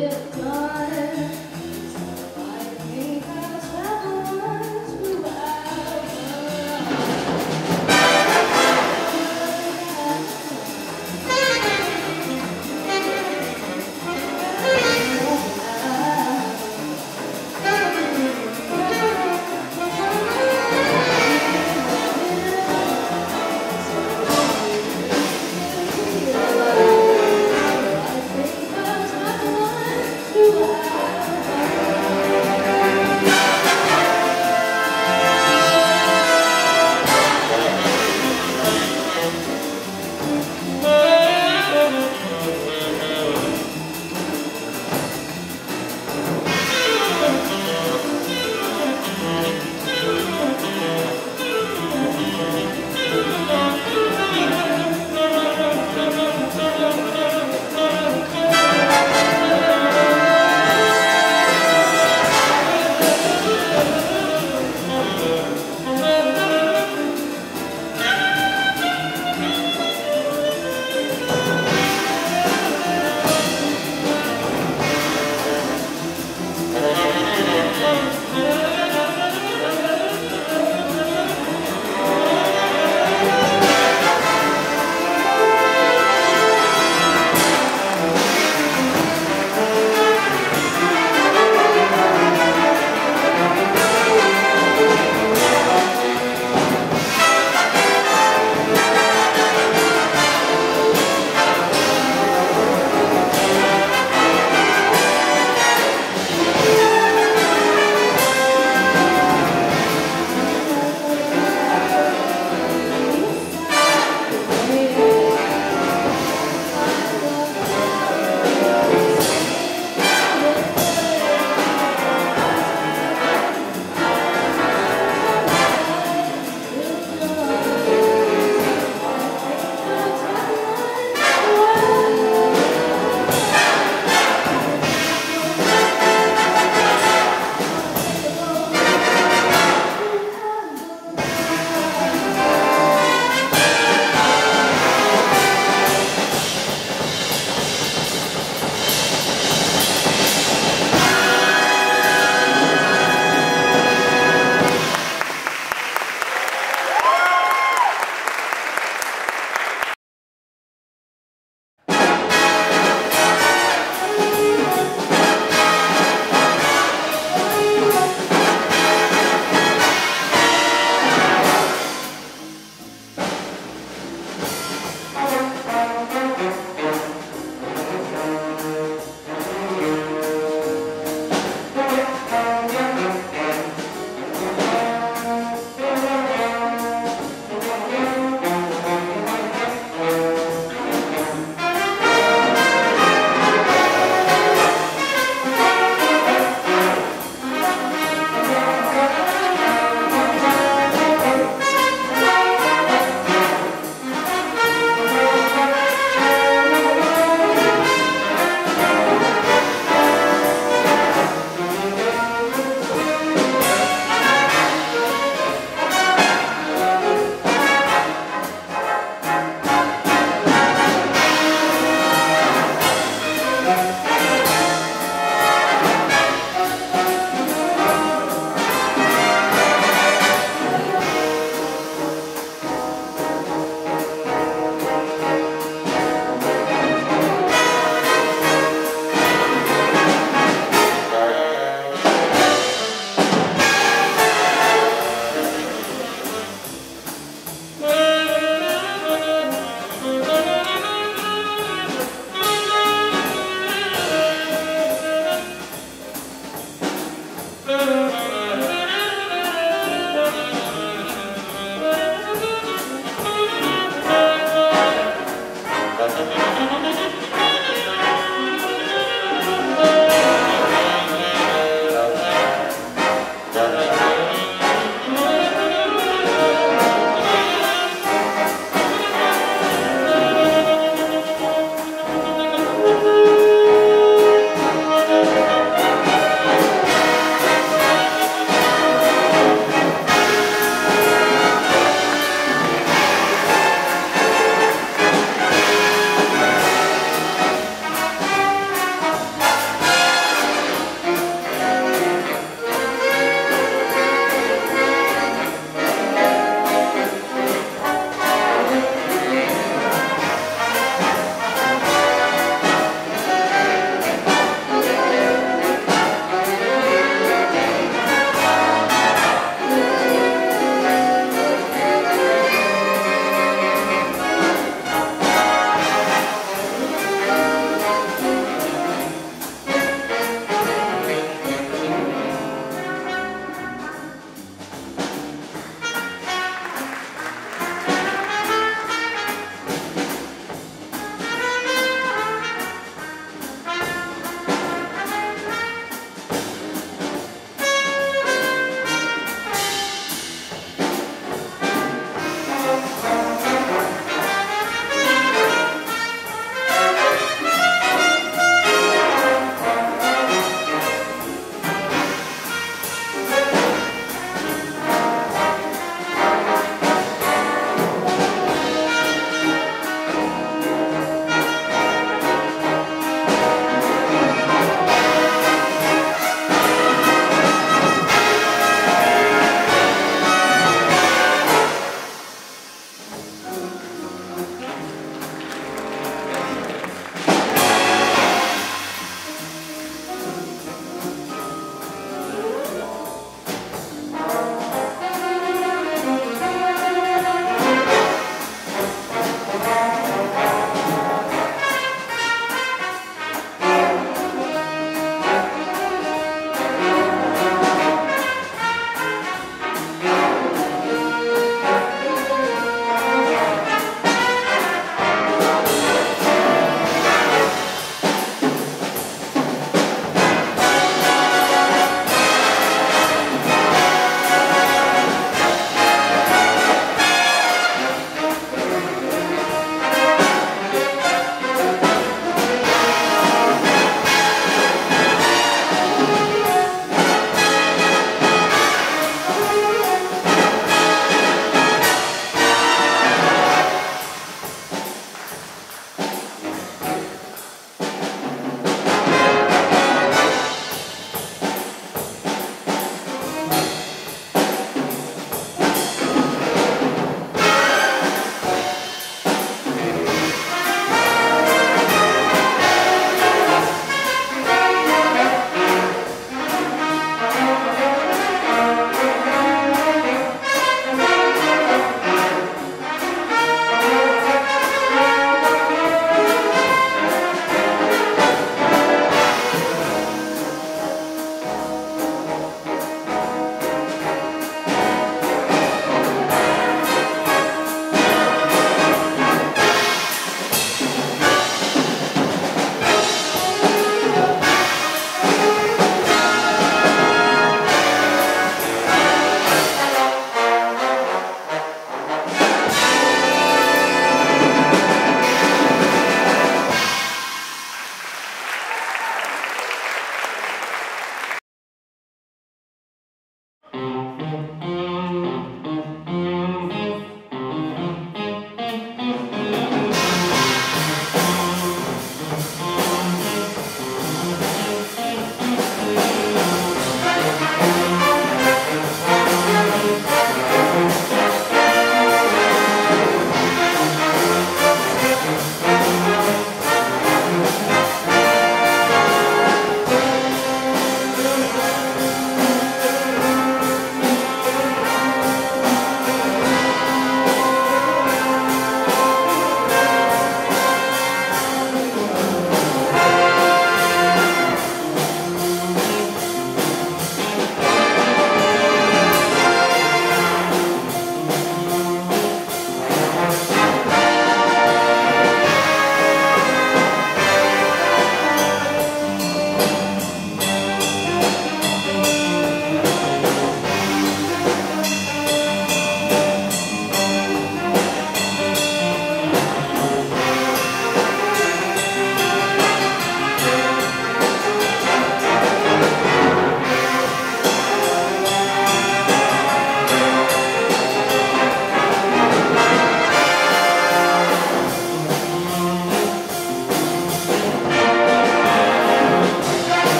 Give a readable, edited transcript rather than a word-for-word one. If God